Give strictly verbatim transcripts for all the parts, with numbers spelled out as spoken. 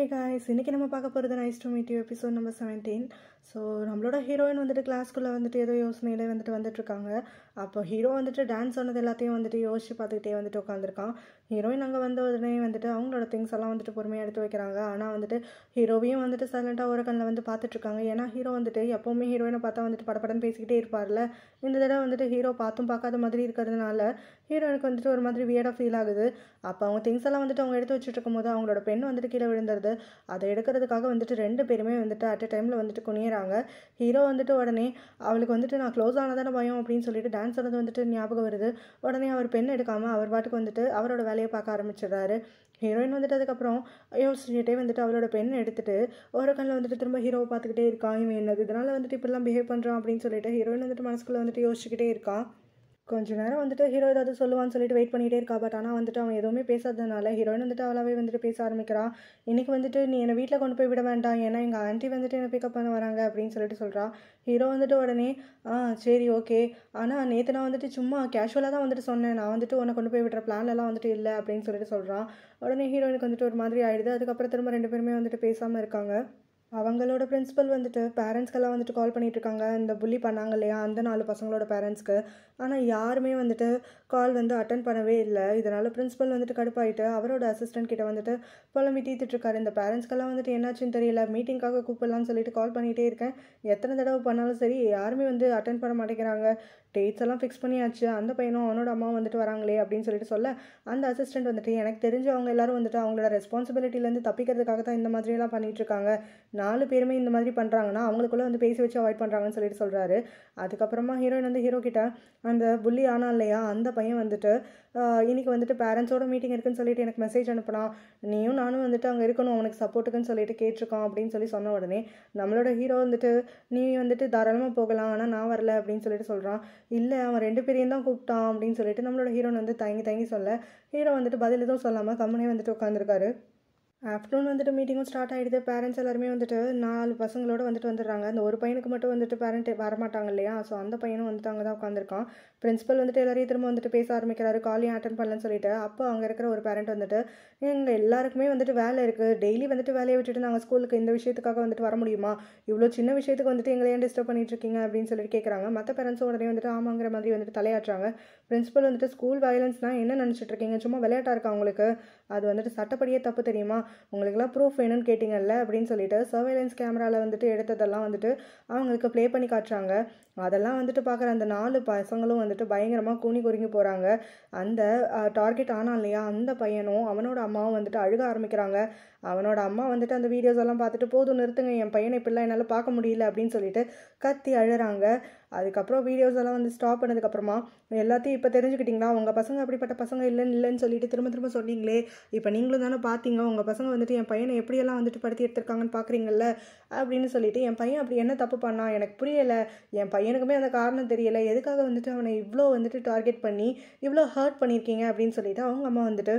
Hey guys, இன்னைக்கு நம்ம பார்க்க போறது nice to meet you episode number seventeen. So நம்மளோட ஹீரோயின் வந்துட்டு கிளாஸ்க்குள்ள வந்துட்டு ஏதோ யோசனையில வந்துட்டு வந்துட்டு இருக்காங்க. அப்ப ஹீரோ வந்துட்டு டான்ஸ் ஆனது எல்லாத்தையும் வந்துட்டு யோசிச்சு பார்த்துட்டே வந்துட்டு உட்கார்ந்திருக்கான். ஹீரோயின் அங்க வந்த உடனே வந்துட்டு அவங்களோட things எல்லாம் வந்துட்டு பொறுமையா எடுத்து வைக்கறாங்க. ஆனா வந்துட்டு ஹீரோவையும் வந்துட்டு சைலண்டா ஒரு கண்ணல வந்து பார்த்துட்டு இருக்காங்க. ஏனா ஹீரோ வந்துட்டு எப்பவுமே ஹீரோயினை பார்த்தா வந்துட்டு படபடன்னு பேசிக்கிட்டே இருப்பார்ல. இந்த தடவை வந்துட்டு ஹீரோ பாத்தும் பார்க்காத மாதிரி இருக்கிறதுனால ஹீரோயினுக்கு வந்துட்டு ஒரு மாதிரி வியர்டா ஃபீல் ஆகுது. அப்ப அவங்க things எல்லாம் வந்துட்டு அவங்க எடுத்து வச்சிட்டு இருக்கும்போது அவங்களோட பெண் வந்துட்டு கீழ விழுந்தது. அதை எடுக்கிறதுக்காக வந்துட்டு ரெண்டு பேருமே வந்துட்டு அட் அ டைம்ல வந்துட்டு குனியறாங்க. ஹீரோ வந்துட்டு உடனே அவளுக்கு வந்துட்டு நான் க்ளோஸ் ஆனதான பயம் அப்படின்னு சொல்லிட்டு டான்ஸ் ஆனது வந்துட்டு ஞாபகம் வருது. உடனே அவர் பெண் எடுக்காம அவர் பாட்டுக்கு வந்துட்டு அவரோட வேலையை பார்க்க ஆரம்பிச்சிடறாரு. ஹீரோயின் வந்துட்டு அதுக்கப்புறம் யோசிச்சுட்டே வந்துட்டு அவளோட பெண் எடுத்துட்டு ஒரு கண்ணில் வந்துட்டு திரும்ப ஹீரோவை பார்த்துக்கிட்டே இருக்கான். இவன் என்னது இதனால வந்துட்டு இப்படிலாம் பிஹேவ் பண்ணுறான் அப்படின்னு சொல்லிட்டு ஹீரோயின் வந்துட்டு மனசுக்குள்ள வந்துட்டு யோசிச்சுக்கிட்டே இருக்கான். கொஞ்ச நேரம் வந்துட்டு ஹீரோ ஏதாவது சொல்லுவான்னு சொல்லிட்டு வெயிட் பண்ணிகிட்டே இருக்கா. பட் ஆனால் வந்துட்டு அவன் எதுவுமே பேசாததுனால ஹீரோயின் வந்துட்டு அவளாவே வந்துட்டு பேச ஆரம்பிக்கிறான். இன்றைக்கி வந்துட்டு நீ என்னை வீட்டில் கொண்டு போய் விட வேண்டாம், ஏன்னா எங்கள் ஆண்டி வந்துட்டு என்னை பிக்கப் பண்ண வராங்க அப்படின்னு சொல்லிட்டு சொல்கிறான். ஹீரோ வந்துட்டு உடனே ஆ சரி ஓகே, ஆனால் நேற்று நான் வந்துட்டு சும்மா கேஷுவலாக தான் வந்துட்டு சொன்னேன், நான் வந்துட்டு உன்னை கொண்டு போய் விடுற பிளான்லாம் வந்துட்டு இல்லை அப்படின்னு சொல்லிட்டு சொல்கிறான். உடனே ஹீரோயினுக்கு வந்துட்டு ஒரு மாதிரி ஆகிடுது. அதுக்கப்புறம் திரும்ப ரெண்டு பேருமே வந்துட்டு பேசாமல் இருக்காங்க. அவங்களோட பிரின்சிபல் வந்துட்டு பேரண்ட்ஸ்க்கெல்லாம் வந்துட்டு கால் பண்ணிகிட்ருக்காங்க. இந்த புள்ளி பண்ணாங்க இல்லையா அந்த நாலு பசங்களோட பேரண்ட்ஸ்க்கு. ஆனால் யாருமே வந்துட்டு கால் வந்து அட்டன் பண்ணவே இல்லை. இதனால் பிரின்சிபல் வந்துட்டு கடுப்பாயிட்டு அவரோட அசிஸ்டண்ட் கிட்ட வந்துட்டு புலம்பி தீர்த்துட்ருக்காரு. இந்த பேரண்ட்ஸ்க்கெல்லாம் வந்துட்டு என்னாச்சுன்னு தெரியல, மீட்டிங்காக கூப்பிடலான்னு சொல்லிட்டு கால் பண்ணிகிட்டே இருக்கேன், எத்தனை தடவை பண்ணாலும் சரி யாருமே வந்து அட்டன் பண்ண மாட்டேங்கிறாங்க, டேட்ஸ் எல்லாம் ஃபிக்ஸ் பண்ணியாச்சு, அந்த பையனும் அவனோட அம்மா வந்துட்டு வராங்களே அப்படின்னு சொல்லிட்டு சொல்ல அந்த அசிஸ்டண்ட் வந்துட்டு எனக்கு தெரிஞ்சு அவங்க எல்லாரும் வந்துட்டு அவங்களோட ரெஸ்பான்சிபிலிட்டிலேருந்து தப்பிக்கிறதுக்காக தான் இந்த மாதிரியெல்லாம் பண்ணிகிட்ருக்காங்க, நாலு பேருமே இந்த மாதிரி பண்ணுறாங்கன்னா அவங்களுக்குள்ளே வந்து பேசி வச்சு அவாய்ட் பண்ணுறாங்கன்னு சொல்லிட்டு சொல்கிறாரு. அதுக்கப்புறமா ஹீரோயின் வந்து ஹீரோ கிட்ட அந்த புள்ளி ஆனால் இல்லையா அந்த பையன் வந்துட்டு இன்றைக்கி வந்துட்டு பேரண்ட்ஸோட மீட்டிங் இருக்குன்னு சொல்லிட்டு எனக்கு மெசேஜ் அனுப்பினான், நீயும் நானும் வந்துட்டு அங்கே இருக்கணும் அவனுக்கு சப்போர்ட்டுக்குன்னு சொல்லிட்டு கேட்டிருக்கான் அப்படின்னு சொல்லி சொன்ன உடனே நம்மளோட ஹீரோ வந்துட்டு நீ வந்துட்டு தாராளமாக போகலாம் ஆனால் நான் வரல அப்படின்னு சொல்லிட்டு சொல்கிறான். இல்லை அவன் ரெண்டு பேரையும் தான் கூப்பிட்டான் அப்படின்னு சொல்லிட்டு நம்மளோட ஹீரோன் வந்து தயங்கி தயங்கி சொல்ல ஹீரோ வந்துட்டு பதில் எதுவும் சொல்லாமல் கம்முனே வந்துட்டு உட்காந்துருக்காரு. ஆஃப்டர்நூன் வந்துட்டு மீட்டிங்கும் ஸ்டார்ட் ஆகிடுது. பேரண்ட்ஸ் எல்லாருமே வந்துட்டு நாலு பசங்களோடு வந்துட்டு வந்துடுறாங்க. அந்த ஒரு பையனுக்கு மட்டும் வந்துட்டு பேரண்ட் வரமாட்டாங்க இல்லையா, ஸோ அந்த பையனும் வந்துட்டு அங்கே தான் உட்காந்துருக்கான். பிரின்சிபல் வந்துட்டு எல்லாரையும் திரும்ப வந்துட்டு பேச ஆரம்பிக்கிறாரு, காலையும் அட்டன் பண்ணலன்னு சொல்லிட்டு. அப்போ அங்கே இருக்கிற ஒரு பேரண்ட் வந்துட்டு எங்கள் எல்லாருக்குமே வந்துட்டு வேலை இருக்குது, டெய்லி வந்துட்டு வேலையை விட்டுட்டு நாங்கள் ஸ்கூலுக்கு இந்த விஷயத்துக்காக வந்துட்டு வர முடியுமா, இவ்வளோ சின்ன விஷயத்துக்கு வந்துட்டு எங்களை ஏன் டிஸ்டர்ப் பண்ணிட்டுருக்கீங்க அப்படின்னு சொல்லிட்டு கேட்குறாங்க. மற்ற பேரண்ட்ஸும் உடனே வந்துட்டு ஆமாங்கிற மாதிரி வந்துட்டு தலையாட்டுறாங்க. பிரின்சிபல் வந்துட்டு ஸ்கூல் வயலன்ஸ்னால் என்ன நினச்சிட்டு இருக்கீங்க, சும்மா விளையாட்டாக இருக்கா உங்களுக்கு, அது வந்துட்டு சட்டப்படியே தப்பு தெரியுமா, உங்களுக்குலாம் ப்ரூஃப் வேணும்னு கேட்டிங்கல்ல அப்படின்னு சொல்லிட்டு சர்வேலன்ஸ் கேமராவில் வந்துட்டு எடுத்ததெல்லாம் வந்துட்டு அவங்களுக்கு ப்ளே பண்ணி காட்டுறாங்க. அதெல்லாம் வந்துட்டு பார்க்குற அந்த நாலு பசங்களும் வந்துட்டு பயங்கரமாக கூனி குறுங்கி போகிறாங்க. அந்த டார்கெட் ஆனால் இல்லையா அந்த பையனும் அவனோட அம்மாவும் வந்துட்டு அழுக ஆரம்பிக்கிறாங்க. அவனோட அம்மா வந்துட்டு அந்த வீடியோஸ் எல்லாம் பார்த்துட்டு போதும் நிறுத்துங்க, என் பையனை இப்படிலாம் என்னால் பார்க்க முடியல அப்படின்னு சொல்லிட்டு கத்தி அழுகிறாங்க. அதுக்கப்புறம் வீடியோஸ் எல்லாம் வந்து ஸ்டாப் பண்ணதுக்கப்புறமா எல்லாத்தையும் இப்போ தெரிஞ்சுக்கிட்டிங்களா, உங்கள் பசங்க அப்படிப்பட்ட பசங்க இல்லைன்னு இல்லைன்னு சொல்லிட்டு திரும்ப திரும்ப சொன்னீங்களே, இப்போ நீங்களும் தானே பார்த்தீங்க உங்கள் பசங்க வந்துட்டு என் பையனை எப்படியெல்லாம் வந்துட்டு படுத்தி எடுத்திருக்காங்கன்னு பார்க்குறீங்கல்ல அப்படின்னு சொல்லிட்டு என் பையன் அப்படி என்ன தப்பு பண்ணான் எனக்கு புரியலை, என் பையனுக்குமே அந்த காரணம் தெரியலை, எதுக்காக வந்துட்டு அவனை இவ்வளோ வந்துட்டு டார்கெட் பண்ணி இவ்வளோ ஹர்ட் பண்ணியிருக்கீங்க அப்படின்னு சொல்லிட்டு அவங்க அம்மா வந்துட்டு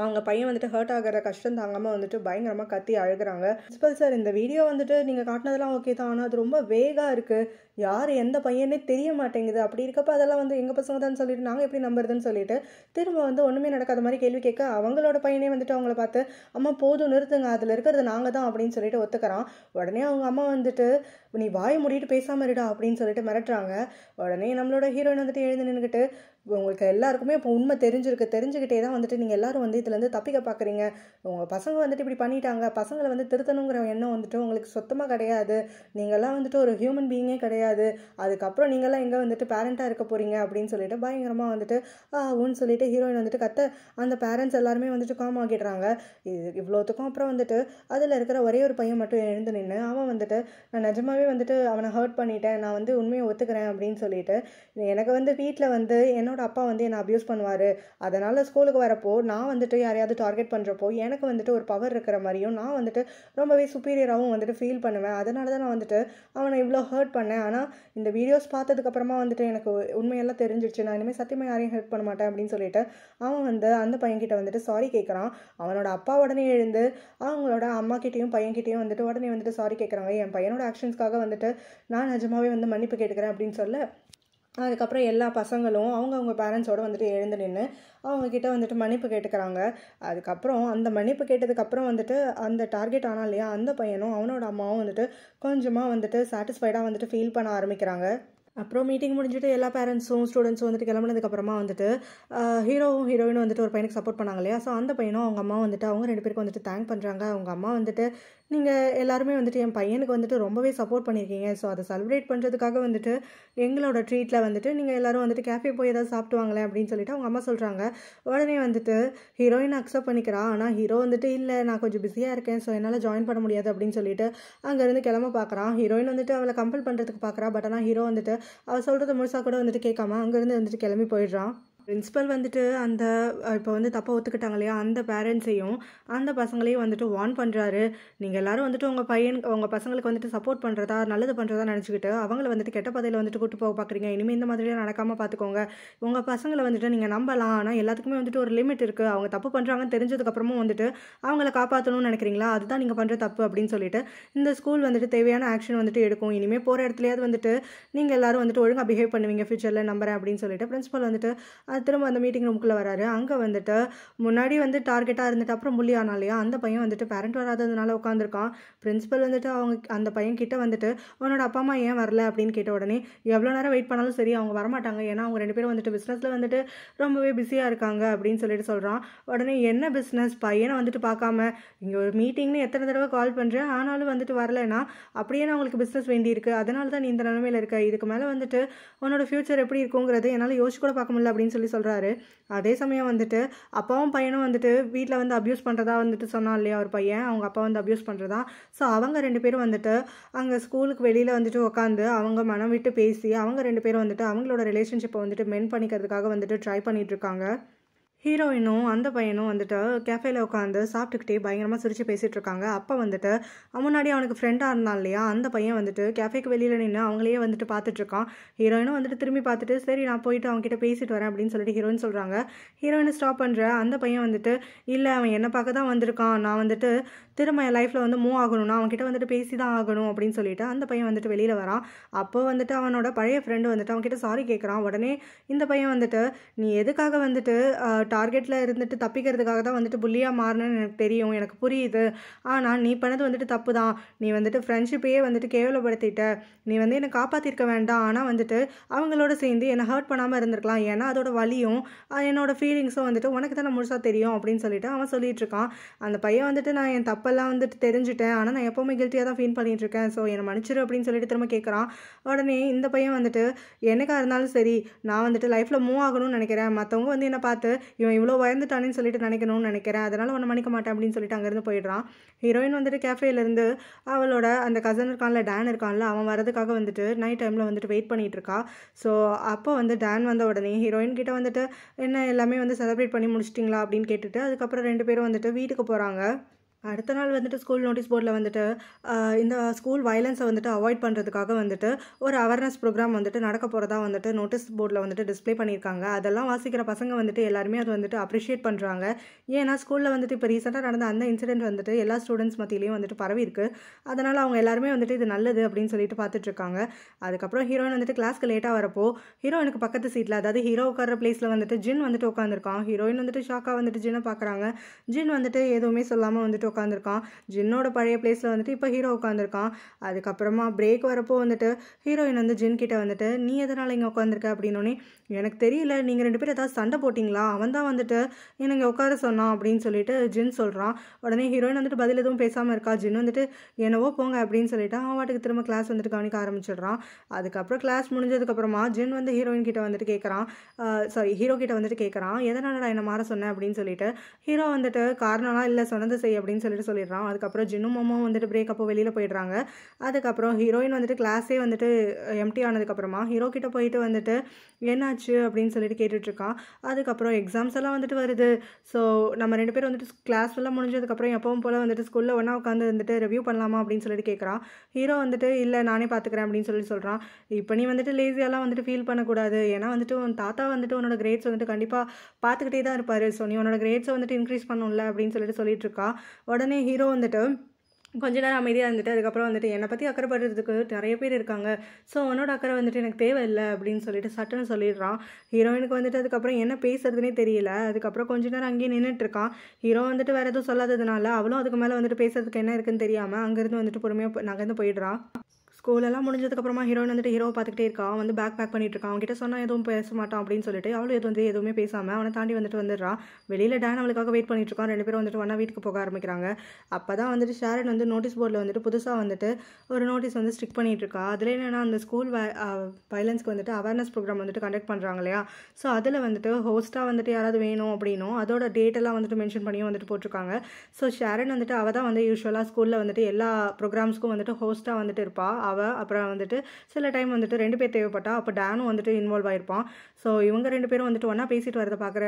அவங்க பையன் வந்துட்டு ஹர்ட் ஆகிற கஷ்டம் தாங்காமல் வந்துட்டு பயங்கரமாக கத்தி அழுகிறாங்க. பிரின்சிபல் சார் இந்த வீடியோ வந்துட்டு நீங்கள் காட்டினதெல்லாம் ஓகே தான், ஆனால் அது ரொம்ப வேகாக இருக்குது, யார் எந்த பையனே தெரிய மாட்டேங்குது, அப்படி இருக்கப்போ அதெல்லாம் வந்து எங்கள் பசங்க தான் சொல்லிட்டு நாங்கள் எப்படி நம்புறதுன்னு சொல்லிட்டு திரும்ப வந்து ஒன்றுமே நடக்காத மாதிரி கேள்வி கேட்க அவங்களோட பையனே வந்துட்டு அவங்கள பார்த்து அம்மா போதும் நிறுத்துங்க அதில் இருக்கிறது நாங்கள் தான் அப்படின்னு சொல்லிட்டு ஒத்துக்கிறான். உடனே அவங்க அம்மா வந்துட்டு நீ வாய் மூடிட்டு பேசாமல் இருடா அப்படின்னு சொல்லிட்டு மிரட்டுறாங்க. உடனே நம்மளோட ஹீரோயின் வந்துட்டு எழுந்து நின்றுக்கிட்டு உங்களுக்கு எல்லாருக்குமே இப்போ உண்மை தெரிஞ்சிருக்கு, தெரிஞ்சுக்கிட்டே தான் வந்துட்டு நீங்கள் எல்லோரும் வந்து இதுலேருந்து தப்பிக்க பார்க்குறீங்க, உங்கள் பசங்க வந்துட்டு இப்படி பண்ணிட்டாங்க, பசங்களை வந்து திருத்தணுங்கிற எண்ணம் வந்துட்டு உங்களுக்கு சுத்தமாக கிடையாது, நீங்கள்லாம் வந்துட்டு ஒரு ஹியூமன் பீயிங்கே கிடையாது, அதுக்கப்புறம் நீங்கள்லாம் எங்கே வந்துட்டு பேரண்ட்டாக இருக்க போகிறீங்க அப்படின்னு சொல்லிட்டு பயங்கரமாக வந்துட்டு ஆன்னு சொல்லிட்டு ஹீரோயின் வந்துட்டு கத்த அந்த பேரண்ட்ஸ் எல்லாருமே வந்துட்டு காம் ஆகிடுறாங்க. இது இவ்வளோத்துக்கும் அப்புறம் வந்துட்டு அதில் இருக்கிற ஒரே ஒரு பையன் மட்டும் எழுந்து நின்று அவன் வந்துட்டு நான் நிஜமாகவே வந்துட்டு அவனை ஹர்ட் பண்ணிட்டேன், நான் வந்து உண்மையை ஒத்துக்கிறேன் அப்படின்னு சொல்லிட்டு எனக்கு வந்து வீட்டில் வந்து என்ன என்னோட அப்பா வந்து என்னை அப்யூஸ் பண்ணுவார், அதனால் ஸ்கூலுக்கு வரப்போ நான் வந்துட்டு யாரையாவது டார்கெட் பண்ணுறப்போ எனக்கு வந்துட்டு ஒரு பவர் இருக்கிற மாதிரியும் நான் வந்துட்டு ரொம்பவே சுப்பீரியராகவும் வந்துட்டு ஃபீல் பண்ணுவேன், அதனால தான் நான் வந்துட்டு அவனை இவ்வளோ ஹர்ட் பண்ணேன், ஆனால் இந்த வீடியோஸ் பார்த்ததுக்கப்புறமா வந்துட்டு எனக்கு உண்மையெல்லாம் தெரிஞ்சிடுச்சு, நான் இனிமேல் சத்தியமாக யாரையும் ஹர்ட் பண்ண மாட்டேன் அப்படின்னு சொல்லிட்டு அவன் வந்து அந்த பையன்கிட்ட வந்துட்டு சாரி கேட்குறான். அவனோட அப்பா உடனே எழுந்து அவங்களோட அம்மாக்கிட்டையும் பையன்கிட்டையும் வந்துட்டு உடனே வந்துட்டு சாரி கேட்குறாங்க, என் பையனோட ஆக்ஷன்ஸ்க்காக வந்துட்டு நான் நிஜமாவே வந்து மன்னிப்பு கேட்குறேன் அப்படின்னு சொல்ல அதுக்கப்புறம் எல்லா பசங்களும் அவங்க அவங்க பேரண்ட்ஸோட வந்துட்டு எழுந்து நின்னு அவங்க கிட்ட வந்துட்டு மன்னிப்பு கேட்டுக்கறாங்க. அதுக்கப்புறம் அந்த மன்னிப்பு கேட்டதுக்கு அப்புறம் வந்துட்டு அந்த டார்கெட் ஆனாலையா அந்த பையனும் அவனோட அம்மாவும் வந்துட்டு கொஞ்சமா வந்துட்டு satisfied-ஆ வந்துட்டு ஃபீல் பண்ண ஆரம்பிக்கறாங்க. அப்புறம் மீட்டிங் முடிஞ்சிட்டு எல்லா பேரண்ட்ஸும் ஸ்டூடெண்ட்ஸும் வந்துட்டு கிளம்பினதுக்கு அப்புறமா வந்துட்டு ஹீரோவும் ஹீரோயினும் வந்துட்டு ஒரு பையனுக்கு சப்போர்ட் பண்ணாங்க இல்லையா. ஸோ அந்த பையனும் அவங்க அம்மா வந்துட்டு அவங்க ரெண்டு பேருக்கு வந்துட்டு தேங்க் பண்ணுறாங்க. அவங்க அம்மா வந்துட்டு நீங்கள் எல்லாருமே வந்துட்டு என் பையனுக்கு வந்துட்டு ரொம்பவே சப்போர்ட் பண்ணியிருக்கீங்க, ஸோ அதை செலிப்ரேட் பண்ணுறதுக்காக வந்துட்டு எங்களோட ட்ரீட்டில் வந்துட்டு நீங்கள் எல்லோரும் வந்துட்டு கேஃபே போய் ஏதாவது சாப்பிட்டுவாங்களே அப்படின்னு சொல்லிட்டு அவங்க அம்மா சொல்கிறாங்க. உடனே வந்துட்டு ஹீரோயின் அக்செப்ட் பண்ணிக்கிறா. ஆனால் ஹீரோ வந்துட்டு இல்லை நான் கொஞ்சம் பிஸியாக இருக்கேன், ஸோ என்னால் ஜாயின் பண்ண முடியாது அப்படின்னு சொல்லிட்டு அங்கேருந்து கிளம்ப பார்க்குறான். ஹீரோயின் வந்துட்டு அவளை கம்பல் பண்ணுறதுக்கு பார்க்குறா. பட் ஆனால் ஹீரோ வந்துட்டு அவள் சொல்கிறது முழுசாக கூட வந்துட்டு கேட்காம அங்கேருந்து வந்துட்டு கிளம்பி போயிடுறான். பிரின்ஸிபல் வந்துட்டு அந்த இப்போ வந்து தப்பாக ஒத்துக்கிட்டாங்க இல்லையா அந்த பேரண்ட்ஸையும் அந்த பசங்களையும் வந்துட்டு வார்ன் பண்ணுறாரு. நீங்கள் எல்லோரும் வந்துட்டு உங்கள் பையன் உங்கள் பசங்களுக்கு வந்துட்டு சப்போர்ட் பண்ணுறதா நல்லது பண்ணுறதா நினச்சிக்கிட்டு அவங்கள வந்துட்டு கெட்ட பாதையில் வந்துட்டு கூட்டு போக பார்க்குறீங்க. இனிமேல் இந்த மாதிரிலாம் நடக்காமல் பார்த்துக்கோங்க. உங்கள் பசங்களை வந்துட்டு நீங்கள் நம்பலாம், ஆனால் எல்லாத்துக்குமே வந்துட்டு ஒரு லிமிட் இருக்குது. அவங்க தப்பு பண்ணுறாங்கன்னு தெரிஞ்சதுக்கப்புறமும் வந்துட்டு அவங்கள காப்பாற்றணும்னு நினைக்கிறீங்களா, அதுதான் நீங்கள் பண்ணுற தப்பு அப்படின்னு சொல்லிட்டு இந்த ஸ்கூல் வந்துட்டு தேவையான ஆக்ஷன் வந்துட்டு எடுக்கும். இனிமேல் போகிற இடத்துலையாவது வந்துட்டு நீங்கள் எல்லோரும் வந்துட்டு ஒழுங்காக பிஹேவ் பண்ணுவீங்க ஃபியூச்சரில் நம்புறேன் அப்படின்னு சொல்லிட்டு பிரின்ஸிபல் வந்துட்டு திரும்ப அந்த மீட்டிங் ரூமுக்குள்ளே வராரு. அங்கே வந்துட்டு முன்னாடி வந்து டார்கெட்டாக இருந்துட்டு அப்புறம் புள்ளி ஆனாலையா அந்த பையன் வந்துட்டு பேரண்ட் வராததுனால உட்காந்துருக்கான். பிரின்ஸிபல் வந்துட்டு அவங்க அந்த பையன் கிட்ட வந்துட்டு அவனோட அப்பா அம்மா ஏன் வரல அப்படின்னு கேட்ட உடனே எவ்வளோ நேரம் வெயிட் பண்ணாலும் சரி அவங்க வரமாட்டாங்க, ஏன்னா அவங்க ரெண்டு பேரும் வந்துட்டு பிஸ்னஸில் வந்துட்டு ரொம்பவே பிஸியாக இருக்காங்க அப்படின்னு சொல்லிட்டு சொல்கிறான். உடனே என்ன பிஸ்னஸ், பையனை வந்துட்டு பார்க்காம இங்கே ஒரு மீட்டிங்னு எத்தனை தடவை கால் பண்ணுறேன் ஆனாலும் வந்துட்டு வரலைன்னா அப்படியே நான் உங்களுக்கு பிஸ்னஸ் வேண்டியிருக்கு, அதனால தான் நீ இந்த நிலைமையில் இருக்க. இதுக்கு மேலே வந்துட்டு உன்னோட ஃபியூச்சர் எப்படி இருக்குங்கிறது என்னால் யோசிச்சு கூட பார்க்க முடியல அப்படின்னு சொல்லி சொல்கிறாரு. அதே சமயம் வந்துட்டு அப்பாவும் பையனும் வந்துட்டு வீட்டில் வந்து அப்யூஸ் பண்ணுறதா வந்துட்டு சொன்னா இல்லையா ஒரு பையன் அவங்க அப்பா வந்து அப்யூஸ் பண்ணுறதா. ஸோ அவங்க ரெண்டு பேரும் வந்துட்டு அங்கே ஸ்கூலுக்கு வெளியில் வந்துட்டு உட்காந்து அவங்க மனம் விட்டு பேசி அவங்க ரெண்டு பேரும் வந்துட்டு அவங்களோட ரிலேஷன்ஷிப்பை வந்துட்டு மெயின் பண்ணிக்கிறதுக்காக வந்துட்டு ட்ரை பண்ணிகிட்ருக்காங்க. ஹீரோயினும் அந்த பையனும் வந்துட்டு கேஃபேல உட்காந்து சாப்பிட்டுக்கிட்டே பயங்கரமாக சிரித்து பேசிகிட்டு இருக்காங்க. அப்போ வந்துட்டு முன்னாடி அவனுக்கு ஃப்ரெண்டாக இருந்தான் இல்லையா அந்த பையன் வந்துட்டு கேஃபேக்கு வெளியில் நின்று அவங்களையே வந்துட்டு பார்த்துட்ருக்கான். ஹீரோயினும் வந்துட்டு திரும்பி பார்த்துட்டு சரி நான் போயிட்டு அவங்ககிட்ட பேசிட்டு வரேன் அப்படின்னு சொல்லிட்டு ஹீரோயின் சொல்கிறாங்க. ஹீரோயினை ஸ்டாப் பண்ணுற அந்த பையன் வந்துட்டு இல்லை அவன் என்னை பார்க்க தான் வந்திருக்கான், நான் வந்துட்டு திரும்ப என் லைஃப்பில் வந்து மூவ் ஆகணும்னா அவன்கிட்ட வந்துட்டு பேசி தான் ஆகணும் அப்படின்னு சொல்லிட்டு அந்த பையன் வந்துட்டு வெளியில் வரான். அப்போ வந்துட்டு அவனோட பழைய ஃப்ரெண்டு வந்துட்டு அவன்கிட்ட சாரி கேட்குறான். உடனே இந்த பையன் வந்துட்டு நீ எதுக்காக வந்துட்டு டார்கெட்டில் இருந்துட்டு தப்பிக்கிறதுக்காக தான் வந்துட்டு புள்ளியாக மாறணும்னு எனக்கு தெரியும், எனக்கு புரியுது, ஆனால் நீ பண்ணது வந்துட்டு தப்பு தான், நீ வந்துட்டு ஃப்ரெண்ட்ஷிப்பையே வந்துட்டு கேவலப்படுத்திட்ட, நீ வந்து என்னை காப்பாற்றிருக்க வேண்டாம், ஆனால் வந்துட்டு அவங்களோட சேர்ந்து என்னை ஹர்ட் பண்ணாமல் இருந்திருக்கலாம், ஏன்னா அதோட வலியும் என்னோடய ஃபீலிங்ஸும் வந்துட்டு உனக்கு தான் முழுசாக தெரியும் அப்படின்னு சொல்லிட்டு அவன் சொல்லிகிட்டு இருக்கான். அந்த பையன் வந்துட்டு நான் என் தப்பெல்லாம் வந்துட்டு தெரிஞ்சுட்டேன், ஆனால் நான் எப்போவுமே கில்ட்டியாக தான் ஃபீல் பண்ணிகிட்ருக்கேன், ஸோ என்னை மன்னிச்சிரு அப்படின்னு சொல்லிட்டு திரும்ப கேட்குறான். உடனே இந்த பையன் வந்துட்டு என்னைக்காக இருந்தாலும் சரி நான் வந்துட்டு லைஃப்பில் மூவ் ஆகணும்னு நினைக்கிறேன், மற்றவங்க வந்து என்னை பார்த்து இவன் இவ்வளோ பயந்துட்டானேன்னு சொல்லிட்டு நினைக்கணும்னு நினைக்கிறேன், அதனால் ஒன்று மன்னிக்க மாட்டேன் அப்படின்னு சொல்லிட்டு அங்கேருந்து போயிடுறான். ஹீரோயின் வந்துட்டு கேஃபேலேருந்து அவளோட அந்த கசன் இருக்கான்ல டேன் இருக்கான்ல அவன் வரதுக்காக வந்துட்டு நைட் டைமில் வந்துட்டு வெயிட் பண்ணிகிட்டு இருக்கா. ஸோ அப்போ வந்து டேன் வந்த உடனே ஹீரோயின் கிட்ட வந்துட்டு என்ன எல்லாமே வந்து செலிப்ரேட் பண்ணி முடிச்சிட்டிங்களா அப்படின்னு கேட்டுட்டு அதுக்கப்புறம் ரெண்டு பேரும் வந்துட்டு வீட்டுக்கு போகிறாங்க. அடுத்த நாள் வந்துட்டு ஸ்கூல் நோட்டீஸ் போர்டில் வந்துட்டு இந்த ஸ்கூல் வயலன்ஸை வந்துட்டு அவாய்ட் பண்ணுறதுக்காக வந்துட்டு ஒரு அவேர்னஸ் ப்ரோக்ராம் வந்துட்டு நடக்க போகிறதா வந்துட்டு நோட்டீஸ் போர்டில் வந்துட்டு டிஸ்பிளே பண்ணியிருக்காங்க. அதெல்லாம் வாசிக்கிற பசங்க வந்துட்டு எல்லாருமே அது வந்துட்டு அப்ரிஷியேட் பண்ணுறாங்க. ஏன்னா ஸ்கூலில் வந்துட்டு இப்போ ரீசெண்டாக நடந்த அந்த இன்சிடென்ட் வந்துட்டு எல்லா ஸ்டூடெண்ட்ஸ் மத்தியிலையும் வந்துட்டு பரவி இருக்குது. அதனால் அவங்க எல்லாருமே வந்துட்டு இது நல்லது அப்படின்னு சொல்லிட்டு பார்த்துட்ருக்காங்க. அதுக்கப்புறம் ஹீரோயின் வந்துட்டு கிளாஸ்க்கு லேட்டாக வரப்போ ஹீரோயினுக்கு பக்கத்து சீட்டில் அதாவது ஹீரோ உட்கார்ற பிளேஸில் வந்துட்டு ஜின் வந்துட்டு உட்காந்துருக்கான். ஹீரோயின் வந்துட்டு ஷாக்காக வந்துட்டு ஜின்னை பார்க்குறாங்க. ஜின் வந்துட்டு எதுவுமே சொல்லாமல் வந்துட்டு உட்காந்துருக்கான். ஜின்னோட பழைய பிளேஸில் வந்துட்டு இப்போ ஹீரோ உட்காந்துருக்கான். அதுக்கப்புறமா பிரேக் வரப்போ வந்துட்டு ஹீரோயின் வந்து ஜின் கிட்ட வந்துட்டு நீ எதனால் இங்கே உட்காந்துருக்க அப்படின்னோடனே எனக்கு தெரியல, நீங்கள் ரெண்டு பேரும் ஏதாவது சண்டை போட்டிங்களா, அவன் தான் வந்துட்டு எனக்கு உட்கார சொன்னான் அப்படின்னு சொல்லிட்டு ஜின் சொல்கிறான். உடனே ஹீரோயின் வந்துட்டு பதில் எதுவும் பேசாமல் இருக்கா. ஜின் வந்துட்டு என்னவோ போங்க அப்படின்னு சொல்லிட்டு அவன் வாட்டுக்கு திரும்ப கிளாஸ் வந்துட்டு கவனிக்க ஆரம்பிச்சிடுறான். அதுக்கப்புறம் கிளாஸ் முடிஞ்சதுக்கப்புறமா ஜின் வந்து ஹீரோயின் கிட்ட வந்துட்டு கேட்குறான் சாரி ஹீரோ கிட்ட வந்துட்டு கேட்குறான் எதனாலடா என்னை மாற சொன்னேன் அப்படின்னு சொல்லிட்டு ஹீரோ வந்துட்டு காரணம்லாம் இல்லை சொன்னது செய் அப்படின்னு சொல்லிட்டு சொல்லிடுறான். அதுக்கப்புறம் ஜின்னும் மாமாவும் வந்துட்டு பிரேக் அப்போ வெளியில் போயிடுறாங்க. அதுக்கப்புறம் ஹீரோயின் வந்துட்டு கிளாஸே வந்துட்டு எம்டி ஆனதுக்கப்புறமா ஹீரோ கிட்ட போயிட்டு வந்துட்டு என்னாச்சு அப்படின்னு சொல்லிட்டு கேட்டுட்ருக்கான். அதுக்கப்புறம் எக்ஸாம்ஸ் எல்லாம் வந்துட்டு வருது, ஸோ நம்ம ரெண்டு பேரும் வந்துட்டு கிளாஸ் எல்லாம் முடிஞ்சதுக்கப்புறம் எப்பவும் போல் வந்துட்டு ஸ்கூலில் ஒன்றா உட்காந்து வந்துட்டு ரிவ்யூ பண்ணலாமா அப்படின்னு சொல்லிட்டு கேட்குறான். ஹீரோ வந்துட்டு இல்லை நானே பார்த்துக்கிறேன் அப்படின்னு சொல்லி சொல்கிறான். இப்போ நீ வந்துட்டு லேசியெல்லாம் வந்துட்டு ஃபீல் பண்ணக்கூடாது, ஏன்னா வந்துட்டு உன் தாத்தா வந்துட்டு உன்னோட கிரேட்ஸ் வந்துட்டு கண்டிப்பாக பார்த்துக்கிட்டே தான் இருப்பார், ஸோ நீ உன்னோட கிரேட்ஸை வந்துட்டு இன்க்ரீஸ் பண்ணணும்ல அப்படின்னு சொல்லிட்டு சொல்லிட்டு இருக்கா. உடனே ஹீரோ வந்துட்டு கொஞ்ச நேரம் அமைதியா இருந்துட்டு அதுக்கு அப்புறம் வந்துட்டு என்ன பத்தி அக்கறை படுறதுக்கு நிறைய பேர் இருக்காங்க சோ உனோட அக்கறை வந்துட்டு எனக்கு தேவை இல்ல அப்படினு சொல்லிட்டு சட்டன சொல்லிடுறான் ஹீரோயினுக்கு வந்துட்டு அதுக்கு அப்புறம் என்ன பேசிறதுனே தெரியல அதுக்கு அப்புறம் கொஞ்ச நேரம் அங்கேயே நின்னுட்டு இருக்கான் ஹீரோ வந்துட்டு வேற எதுவும் சொல்லாததனால அவளும் அதுக்கு மேல வந்துட்டு பேசிறதுக்கு என்ன இருக்குன்னு தெரியாம அங்க இருந்து வந்துட்டு பொறுமையா நகந்து போயிடுறான் School all morning, just after my hero, and that hero, Pathikte, come, and the backpack, panit, come. Kita, so na, I don't pay so much. I'm paying so little. All you do, that, I don't pay so much. I want to wait for that. Village, that, I will wait for that. Come, and then, I will wait for that. Come, and then, Sharon, and the notice board, and then, Pudusa, and that, one notice, and then, stick, panit, come. That, and the school violence, and that, awareness program, and that, conduct, panrangalaya. So, that, and that, host, and that, yara, that, we know, we know. That, date, all, and that, mention, panit, and that, put, come. So, Sharon, and that, that, and that, usually, school, and that, all programs, and that, host, and that, irpa. அப்புறம் வந்துட்டு சில time வந்துட்டு ரெண்டு பேர் தேவைப்பட்டா அப்ப டானு வந்துட்டு involve ஆயிருப்பான் so இவங்க ரெண்டு பேரும் வந்துட்டு ஒண்ணா பேசிட்டு வரத பாக்குற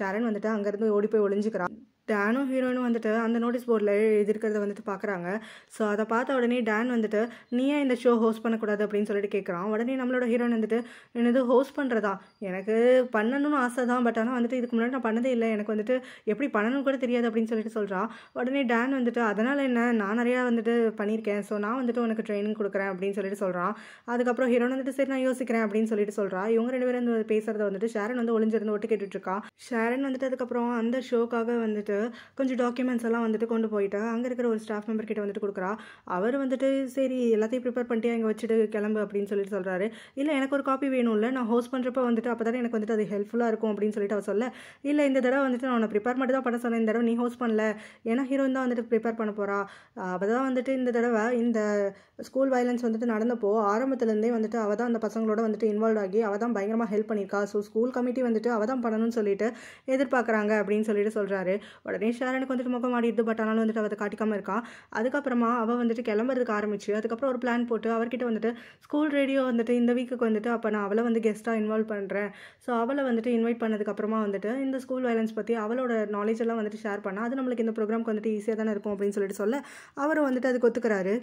ஷாரன் வந்துட்டு அங்க இருந்து ஓடி போய் ஒளிஞ்சிக்கறா டானு ஹீரோயினு வந்துட்டு அந்த நோட்டீஸ் போர்டுல எழுதி இருக்கறத வந்துட்டு பார்க்கறாங்க சோ அத பார்த்த உடனே டான் வந்துட்டு நீயே இந்த ஷோ ஹோஸ்ட் பண்ண கூடாது அப்படினு சொல்லிட்டு கேக்குறான் உடனே நம்மளோட ஹீரோயின் வந்துட்டு என்னது ஹோஸ்ட் பண்றதா எனக்கு பண்ணணும்னு ஆசை தான் பட் ஆனா வந்துட்டு இதுக்கு முன்னாடி நான் பண்ணதே இல்ல எனக்கு வந்துட்டு எப்படி பண்ணனும் கூட தெரியாது அப்படினு சொல்லிட்டு சொல்றா உடனே டான் வந்துட்டு அதனால என்ன நான் நிறைய வந்துட்டு பண்ணிருக்கேன் சோ நான் வந்துட்டு உங்களுக்கு ட்ரெய்னிங் கொடுக்கறேன் அப்படினு சொல்லிட்டு சொல்றான் அதுக்கு அப்புறம் ஹீரோயின் வந்துட்டு சரி நான் யோசிக்கிறேன் அப்படினு சொல்லிட்டு சொல்றா இவங்க ரெண்டு பேரும் பேசறத வந்துட்டு ஷாரன் வந்து ஒளிஞ்சிருந்து ஒட்டு கேட்டுட்டு இருக்கா ஷாரன் வந்துட்டு அதுக்கு அப்புறம் அந்த ஷோக்காக வந்துட்டு கொஞ்சம் டாக்குமெண்ட்ஸ் எல்லாம் வந்துட்டு கொண்டு போயிட்டா அங்க இருக்கிற ஒரு ஸ்டாஃப் மெம்பர் கிட்ட வந்துட்டு கொடுக்கறா அவர் வந்துட்டு சரி எல்லாத்தையும் prepare பண்ணிட்டு அங்க வச்சிட்டு கிளம்பு அப்படினு சொல்லிட்டு சொல்றாரு இல்ல எனக்கு ஒரு காப்பி வேணும்ல நான் ஹோஸ்ட் பண்றப்ப வந்துட்டு அப்பதான் எனக்கு வந்துட்டு அது ஹெல்ப்ஃபுல்லா இருக்கும் அப்படினு சொல்லிட்டு அவ சொல்ல இல்ல இந்த தடவை வந்துட்டு நான் prepare மட்டும் தான் பண்ண சொன்னேன் இந்த தடவை நீ ஹோஸ்ட் பண்ணல ஏனா ஹீரோயின் தான் வந்துட்டு prepare பண்ண போறா அப்பதான் வந்துட்டு இந்த தடவை இந்த ஸ்கூல் வயலன்ஸ் வந்துட்டு நடந்தப்போ ஆரம்பத்துல இருந்தே வந்துட்டு அவ தான் அந்த பசங்களோட வந்துட்டு இன்வால்வ் ஆகி அவ தான் பயங்கரமா ஹெல்ப் பண்ணிருக்கா சோ ஸ்கூல் கமிட்டி வந்துட்டு அவ தான் பண்ணனும்னு சொல்லிட்டு எதிர்பார்க்கறாங்க அப்படினு சொல்லிட்டு சொல்றாரு உடனே ஷாரனுக்கு வந்துட்டு முகம் மாடிடுது பட் ஆனாலும் வந்துட்டு அவ காட்டிக்காம இருக்கா அதுக்கு அப்புறமா அவ வந்துட்டு கிளம்பறதுக்கு ஆரம்பிச்சு அதுக்கு அப்புறம் ஒரு பிளான் போட்டு அவர்கிட்ட வந்துட்டு ஸ்கூல் ரேடியோ வந்துட்டு இந்த வீக்குக்கு வந்துட்டு அப்ப நான் அவளை வந்து கெஸ்டா இன்வால்வ் பண்றேன் சோ அவளை வந்துட்டு இன்வைட் பண்ணதுக்கு அப்புறமா வந்துட்டு இந்த ஸ்கூல் வயலன்ஸ் பத்தி அவளோட நாலேஜ் எல்லாம் வந்துட்டு ஷேர் பண்ணா அது நமக்கு இந்த ப்ரோகிராம்க்கு வந்துட்டு ஈஸியா தான இருக்கும் அப்படினு சொல்லிட்டு சொல்ல அவர் வந்துட்டு அதுக்கு ஒத்துக்கறாரு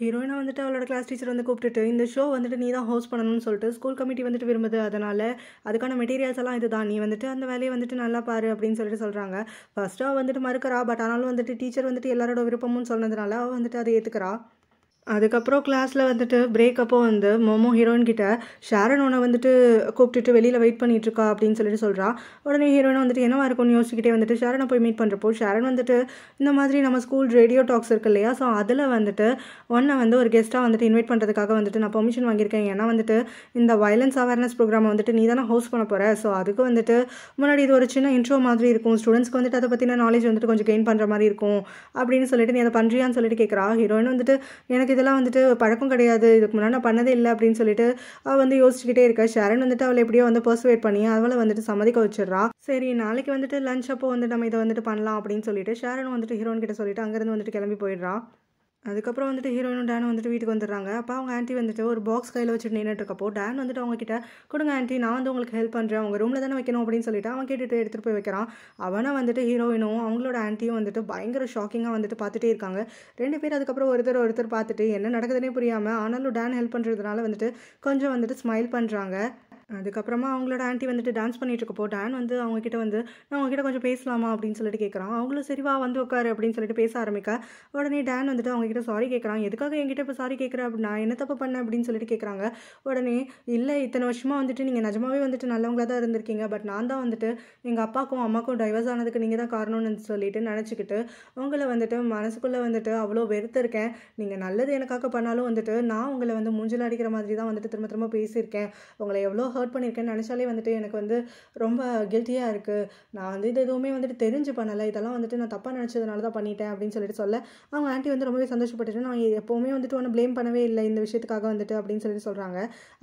ஹீரோயினா வந்துட்டு அவளோட கிளாஸ் டீச்சர் வந்து கூப்பிட்டுட்டு இந்த ஷோ வந்துட்டு நீ தான் ஹோஸ்ட் பண்ணணும்னு சொல்லிட்டு ஸ்கூல் கமிட்டி வந்துட்டு விரும்புது அதனால அதுக்கான மெட்டீரியல்ஸ் எல்லாம் இதுதான் நீ வந்துட்டு அந்த வேலையை வந்துட்டு நல்லா பாரு அப்படினு சொல்லிட்டு சொல்றாங்க ஃபர்ஸ்ட் அவ வந்துட்டு மறுக்கறா பட் ஆனாலும் வந்துட்டு டீச்சர் வந்துட்டு எல்லாரோட விருப்பமும் சொன்னதனால அவ வந்துட்டு அதை ஏத்துக்கறா அதுக்கு அப்புறம் கிளாஸ்ல வந்துட்டு பிரேக் அப்போ வந்து மோமோ ஹீரோயின் கிட்ட ஷாரன் உன வந்துட்டு கூப்பிட்டுட்டு வெளியில வெயிட் பண்ணிட்டு இருக்கா அப்படினு சொல்லிட்டு சொல்றா உடனே ஹீரோயின் வந்துட்டு என்னவா இருக்குன்னு யோசிச்சிட்டே வந்துட்டு ஷாரனை போய் மீட் பண்றப்போ ஷாரன் வந்துட்டு இந்த மாதிரி நம்ம ஸ்கூல் ரேடியோ டாக்ஸ் இருக்குல்லையா சோ அதுல வந்துட்டு ஒண்ண வந்து ஒரு கெஸ்டா வந்துட்டு இன்வைட் பண்றதுக்காக வந்துட்டு நான் பெர்மிஷன் வாங்கி இருக்கேன் ஏன்னா வந்துட்டு இந்த வயலன்ஸ் அவேர்னஸ் புரோகிராம் வந்துட்டு நீ தான ஹோஸ்ட் பண்ண போற சோ அதுக்கு வந்துட்டு முன்னாடி இது ஒரு சின்ன இன்ட்ரோ மாதிரி இருக்கும் ஸ்டூடண்ட்ஸ்க்கு வந்துட்டு அத பத்தின நாலேஜ் வந்துட்டு கொஞ்சம் கெயின் பண்ற மாதிரி இருக்கும் அப்படினு சொல்லிட்டு நீ அத பண்றியான்னு சொல்லிட்டு கேக்குறா ஹீரோயின் வந்துட்டு எனக்கு இதெல்லாம் வந்துட்டு பழக்கம் கிடையாது இதுக்கு முன்னாடி நான் பண்ணதே இல்ல அப்படினு சொல்லிட்டு அவ வந்து யோசிச்சிட்டே இருக்கா ஷாரன் வந்துட்டு அவளை எப்படியோ வந்து பர்சுவேட் பண்ணி அவளை வந்துட்டு சம்மதிக்க வச்சிரறா சரி நாளைக்கு வந்துட்டு லஞ்ச் அப்போ வந்து நம்ம இத வந்துட்டு பண்ணலாம் அப்படினு சொல்லிட்டு ஷாரன் வந்துட்டு ஹீரோயின் கிட்ட சொல்லிட்டு அங்க இருந்து வந்துட்டு கிளம்பி போயிடுறா அதுக்கு அப்புறம் வந்துட்டு ஹீரோயினும் டானும் வந்துட்டு வீட்டுக்கு வந்துடுறாங்க அப்போ அவங்க ஆன்ட்டி வந்துட்டு ஒரு பாக்ஸ் கையில் வச்சுட்டு நின்னுட்டு இருக்கப்போ டான் வந்துட்டு அவங்க கிட்ட கொடுங்க ஆன்ட்டி நான் வந்து உங்களுக்கு ஹெல்ப் பண்றேன் உங்க ரூம்ல தானே வைக்கணும் அப்படின்னு சொல்லிட்டு அவன் கேட்டுட்டு எடுத்துட்டு போய் வைக்கிறான் அவனை வந்துட்டு ஹீரோயினும் அவங்களோட ஆன்ட்டியும் வந்துட்டு பயங்கர ஷாக்கிங்கா வந்துட்டு பார்த்துட்டே இருக்காங்க ரெண்டு பேரும் அதுக்கப்புறம் ஒருத்தர் ஒருத்தர் பார்த்துட்டு என்ன நடக்குதுன்னே புரியாம ஆனாலும் டான் ஹெல்ப் பண்றதுனால வந்துட்டு கொஞ்சம் வந்துட்டு ஸ்மைல் பண்றாங்க அதுக்கப்புறமா அவங்களோட ஆன்ட்டி வந்துட்டு டான்ஸ் பண்ணிட்டு இருக்கப்போ டான் வந்து அவங்க கிட்ட வந்து நான் உங்ககிட்ட கொஞ்சம் பேசலாமா அப்படின்னு சொல்லிட்டு கேட்கறான் அவங்களும் சரிவா வந்து உட்காரு அப்படின்னு சொல்லிட்டு பேச ஆரம்பிக்க உடனே டான் வந்துட்டு அவங்க கிட்ட சாரி கேட்கறான் எதுக்காக என்கிட்ட இப்போ சாரி கேட்கற அப்படின்னு நான் என்ன தப்பு பண்ணேன் அப்படின்னு சொல்லிட்டு கேட்கறாங்க உடனே இல்லை இத்தனை வருஷமா வந்துட்டு நீங்க நிஜமாவே வந்துட்டு நல்லவங்களா தான் இருந்திருக்கீங்க பட் நான் தான் வந்துட்டு எங்க அப்பாக்கும் அம்மாக்கும் டைவர்ஸ் ஆனதுக்கு நீங்க தான் காரணம்னு சொல்லிட்டு நினைச்சுக்கிட்டு உங்களை வந்துட்டு மனசுக்குள்ள வந்துட்டு அவ்வளோ வெறுத்திருக்கேன் நீங்க நல்லது எனக்காக பண்ணாலும் வந்துட்டு நான் உங்களை வந்து மூஞ்சில அடிக்கிற மாதிரி தான் வந்துட்டு திரும்ப திரும்ப பேசியிருக்கேன் உங்களை எவ்வளோ ஹர்ட் பண்ணிருக்கேன்னு நினைச்சாலே வந்துட்டு எனக்கு வந்து ரொம்ப கில்ட்டியா இருக்கு நான் வந்து இது எதுவுமே வந்துட்டு தெரிஞ்சு பண்ணல இதெல்லாம் வந்துட்டு நான் தப்பா நினைச்சதுனால தான் பண்ணிட்டேன் அப்படின்னு சொல்லிட்டு சொல்ல அவங்க ஆன்ட்டி வந்து ரொம்பவே சந்தோஷப்பட்டுட்டு நான் எப்பவுமே வந்துட்டு ஒன்னும் பிளேம் பண்ணவே இல்லை இந்த விஷயத்துக்காக வந்துட்டு அப்படின்னு சொல்லிட்டு சொல்றாங்க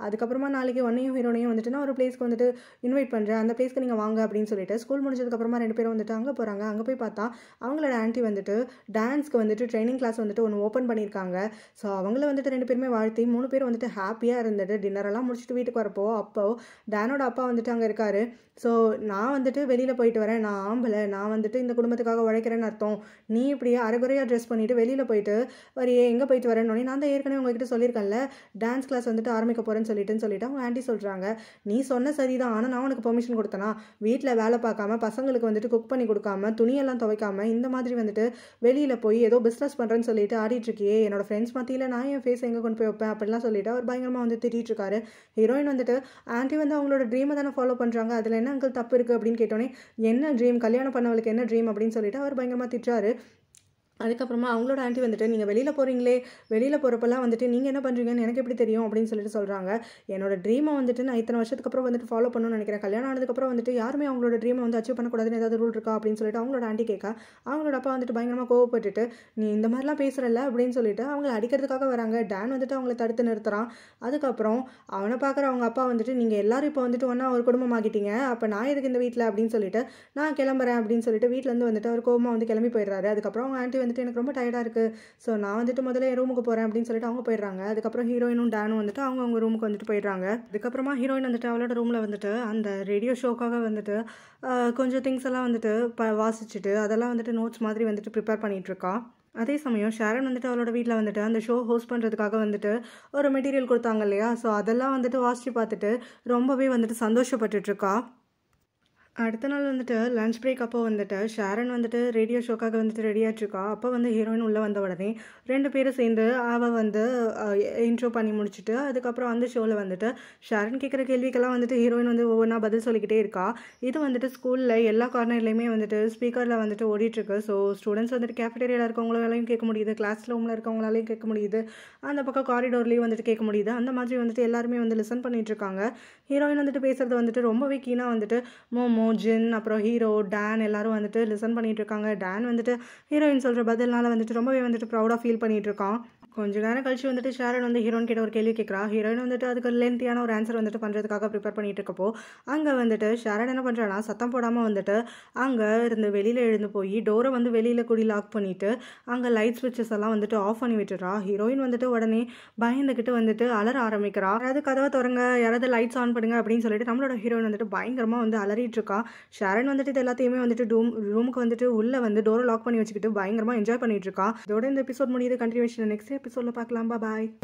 அதுக்கப்புறமா நாளைக்கு ஒன்னையும் ஹீரோனையும் வந்துட்டு நான் ஒரு பிளேஸ்க்கு வந்துட்டு இன்வைட் பண்றேன் அந்த பிளேஸ்க்கு நீங்க வாங்க அப்படின்னு சொல்லிட்டு ஸ்கூல் முடிஞ்சதுக்கு அப்புறமா ரெண்டு பேரும் வந்துட்டு அங்க போறாங்க அங்க போய் பார்த்தா அவங்களோட ஆன்ட்டி வந்துட்டு டான்ஸ்க்கு வந்துட்டு ட்ரைனிங் கிளாஸ் வந்துட்டு ஒன்று ஓப்பன் பண்ணியிருக்காங்க ஸோ அவங்கள வந்துட்டு ரெண்டு பேருமே வாழ்த்தி மூணு பேர் வந்துட்டு ஹாப்பியா இருந்துட்டு டின்னர் எல்லாம் முடிச்சுட்டு வீட்டுக்கு வரப்போ அப்போ So Danod Appa on the Tangarkare. So now on the two Velila Poitera and Ambala, now on the two in the Kudumataka Varakaran Arthon, Ni Priya Aragoria dress ponita, Velila Poiter, or Yanga Poitera, and on the aircon to Solir dance class on the Tarmikaporan Solitan Solita, Anti Soltranga, Ni Sona Sarida Anna, now on permission Kurtana, Wheat Lavala Pakama, Pasangal on the cook Panikudkama, Tunialan Tavakama, in the Madri Vendata, Velila Poi, though business Pandran Solita, Adi Tricky, and our friends Mathila and I am facing a Papala Solita or Bangaman on the Titri heroine on the Auntie when the dream and a follow Pandranga, Adalena, Uncle Tapurka Brin Ketone, Yena dream, Kalyana Panavakena dream of Brin Solita or Bangamatichare. அதுக்கப்புறமா அவங்களோட anti வந்துட்டு நீங்க வெளியில போறீங்களே வெளியில போறப்பலாம் வந்துட்டு நீங்க என்ன பண்றீங்கன்னு எனக்கு எப்படி தெரியும் அப்படினு சொல்லிட்டு சொல்றாங்க என்னோட ட்ரீமை வந்துட்டு நான் இத்தனை வருஷத்துக்கு அப்புறம் வந்துட்டு ஃபாலோ பண்ணனும்னு நினைக்கிறேன் கல்யாணம் ஆனதுக்கு அப்புறம் வந்துட்டு யாருமே அவங்களோட ட்ரீமை வந்து அச்சீவ் பண்ண கூடாதுன்னு ஏதாவது ரூல் இருக்கா அப்படினு சொல்லிட்டு அவங்களோட ஆன்ட்டி கேக்கா அவங்களோட அப்பா வந்துட்டு பயங்கரமா கோபப்பட்டுட்டு நீ இந்த மாதிரிலாம் பேசறல்ல அப்படினு சொல்லிட்டு அவங்க அடிக்கிறதுக்காக வராங்க டான் வந்துட்டு அவங்கள தடுத்து நிறுத்துறான் அதுக்கு அப்புறம் அவன பாக்குற அவங்க அப்பா வந்துட்டு நீங்க எல்லாரும் இப்போ வந்துட்டு ஒண்ணா ஒரு குடும்பமாகிட்டீங்க அப்ப நான் எதுக்கு இந்த வீட்ல அப்படினு சொல்லிட்டு நான் கிளம்பறேன் அப்படினு சொல்லிட்டு வீட்ல இருந்து வந்துட்டு அவர் கோபமா வந்து கிளம்பி போயிடுறாரு அதுக்கு அப்புறம் அவங்க ஆன்ட்டி வந்துட்டு எனக்கு ரொம்ப டயர்டா இருக்கு சோ நான் வந்துட்டு முதல்ல ரூமுக்கு போறேன் அப்படினு சொல்லிட்டு அவங்க போயிடுறாங்க அதுக்கு அப்புறம் ஹீரோயினும் டானும் வந்துட்டு அவங்க அவங்க ரூமுக்கு வந்துட்டு போயிடுறாங்க அதுக்கு அப்புறமா ஹீரோயின் வந்துட்டு அவளோட ரூம்ல வந்துட்டு அந்த ரேடியோ ஷோக்காக வந்துட்டு கொஞ்சம் திங்ஸ் எல்லாம் வந்துட்டு வாசிச்சிட்டு அதெல்லாம் வந்துட்டு நோட்ஸ் மாதிரி வந்துட்டு prepare பண்ணிட்டு இருக்கா அதே சமயம் ஷாரன் வந்துட்டு அவளோட வீட்ல வந்துட்டு அந்த ஷோ ஹோஸ்ட் பண்றதுக்காக வந்துட்டு ஒரு மெட்டீரியல் கொடுத்தாங்க இல்லையா சோ அதெல்லாம் வந்துட்டு வாசிச்சி பார்த்துட்டு ரொம்பவே வந்துட்டு சந்தோஷப்பட்டுட்டு இருக்கா அடுத்த நாள் வந்துட்டு லஞ்ச் பிரேக் அப்போ வந்துட்டு ஷாரன் வந்துட்டு ரேடியோ ஷோக்காக வந்துட்டு ரெடியா இருக்கா அப்ப வந்து ஹீரோயின் உள்ள வந்த உடனே ரெண்டு பேரும் சேர்ந்து அவ வந்து இன்ட்ரோ பண்ணி முடிச்சிட்டு அதுக்கு அப்புறம் அந்த ஷோல வந்துட்டு ஷாரன் கேக்குற கேள்விக்கெல்லாம் வந்துட்டு ஹீரோயின் வந்து ஒவ்வொண்ணா பதில் சொல்லிக்கிட்டே இருக்கா இது வந்துட்டு ஸ்கூல்ல எல்லா கார்னர்லயுமே வந்துட்டு ஸ்பீக்கர்ல வந்துட்டு ஓடிட்டு இருக்கு சோ ஸ்டூடண்ட்ஸ் வந்துட்டு கேஃபேட்டேரியால இருக்கவங்களாலயும் கேட்க முடியுது கிளாஸ் ரூம்ல இருக்கவங்களாலயும் கேட்க முடியுது அந்த பக்கம் காரிடோர்லயும் வந்துட்டு கேட்க முடியுது அந்த மாதிரி வந்துட்டு எல்லாரும் வந்து லிசன் பண்ணிட்டு இருக்காங்க ஹீரோயின் வந்துட்டு பேசுறது வந்துட்டு ரொம்பவே கீனா வந்துட்டு மோமோ ஜின் அப்புறம் ஹீரோ டான் எல்லாரும் வந்துட்டு லிசன் பண்ணிட்டு இருக்காங்க டான் வந்துட்டு ஹீரோயின் சொல்ற பதில்னால வந்துட்டு ரொம்பவே வந்துட்டு ப்ரௌடா ஃபீல் பண்ணிட்டு இருக்கான் கொஞ்ச நேரம் கழிச்சு வந்துட்டு ஷாரன் வந்து ஹீரோயின் கிட்ட ஒரு கேள்வி கேட்கறா ஹீரோயின் வந்துட்டு அதுக்கு லென்த்தியான ஒரு ஆன்சர் வந்துட்டு பண்றதுக்காக ப்ரிப்பேர் பண்ணிட்டு இருக்கப்போ அங்க வந்துட்டு ஷாரன் என்ன பண்றானா சத்தம் போடாம வந்துட்டு அங்க இருந்து வெளியில எழுந்து போய் டோரை வந்து வெளியில கூடி லாக் பண்ணிட்டு அங்க லைட் ஸ்விட்சஸ் எல்லாம் வந்துட்டு ஆஃப் பண்ணி விட்டுறா ஹீரோயின் வந்துட்டு உடனே பயந்துகிட்டு வந்துட்டு அலற ஆரம்பிக்கிறா யாராவது கதவை திறங்க யாராவது லைட்ஸ் ஆன் பண்ணுங்க அப்படின்னு சொல்லிட்டு நம்மளோட ஹீரோயின் வந்துட்டு பயங்கரமா வந்து அலறிட்டு இருக்கா ஷாரன் வந்துட்டு இது எல்லாத்தையுமே வந்துட்டு ரூமுக்கு வந்துட்டு உள்ள வந்து டோரை லாக் பண்ணி வச்சுக்கிட்டு பயங்கரமா என்ஜாய் பண்ணிட்டு இருக்கா இதோட இந்த எபிசோட் முடியுது continuation next episode la paakalam bye bye